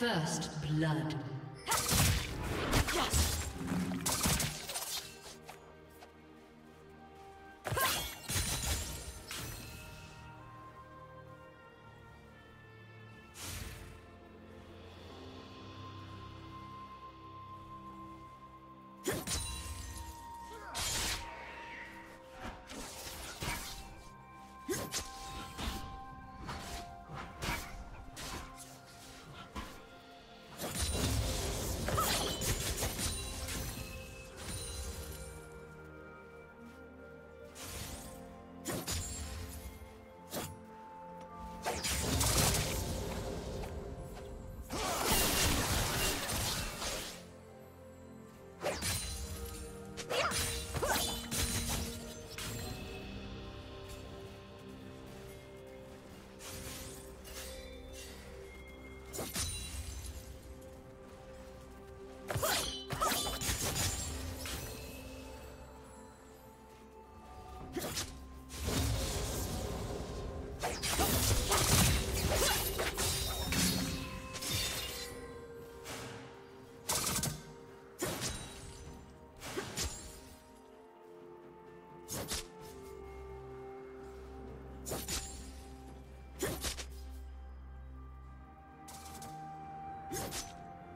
First blood.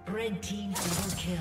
Red team double kill.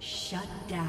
Shut down.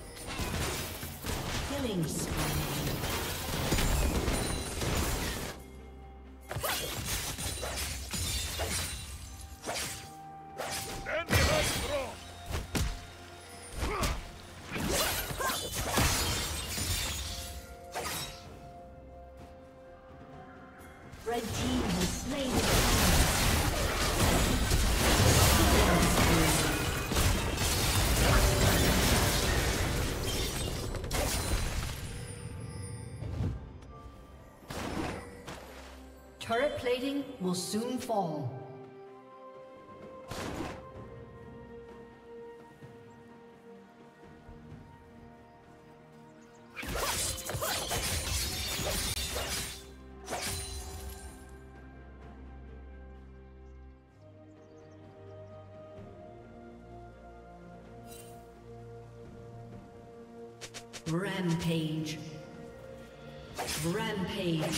Killing spree. Turret plating will soon fall. Rampage. Rampage.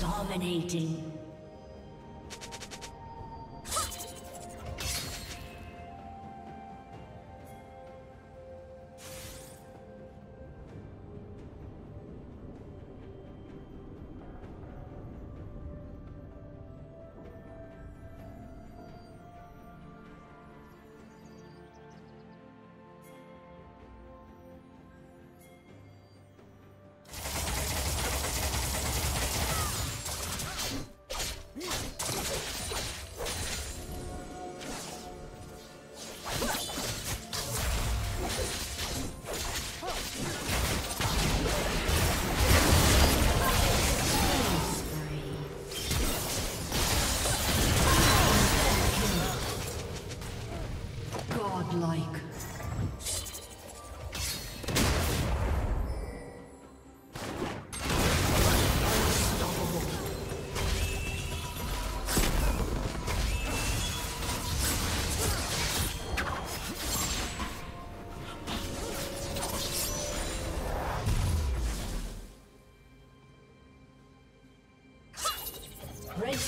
Dominating.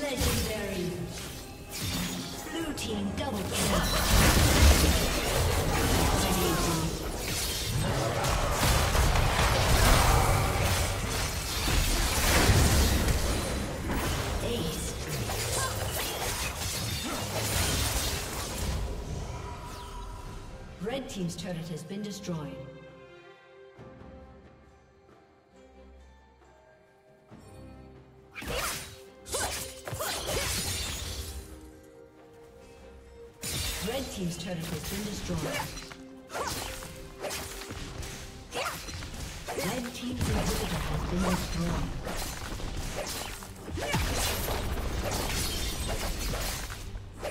Legendary. Blue team Red team's turret has been destroyed. Red team's turret has been destroyed. Red team's inhibitor has been destroyed.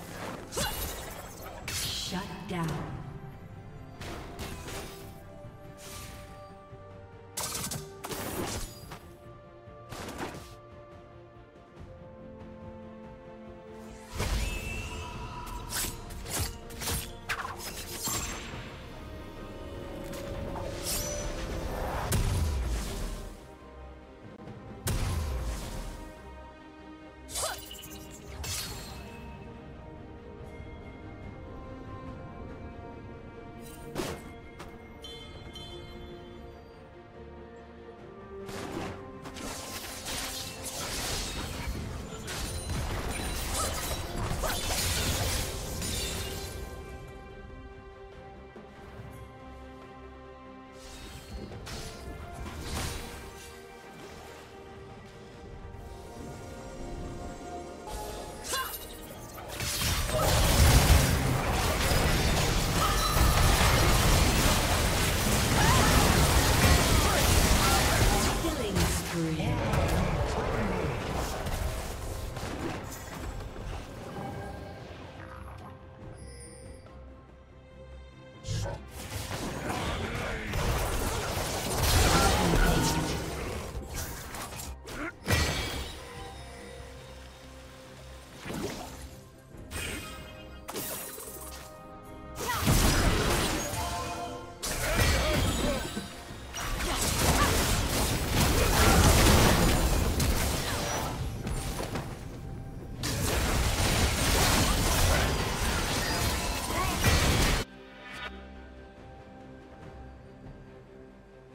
Shut down.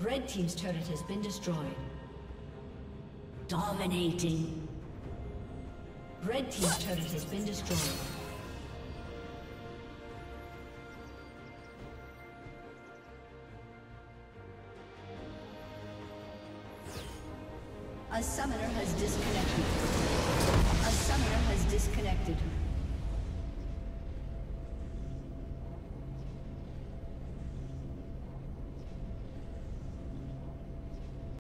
Red team's turret has been destroyed. Dominating. Red team's turret has been destroyed. A summoner has disconnected.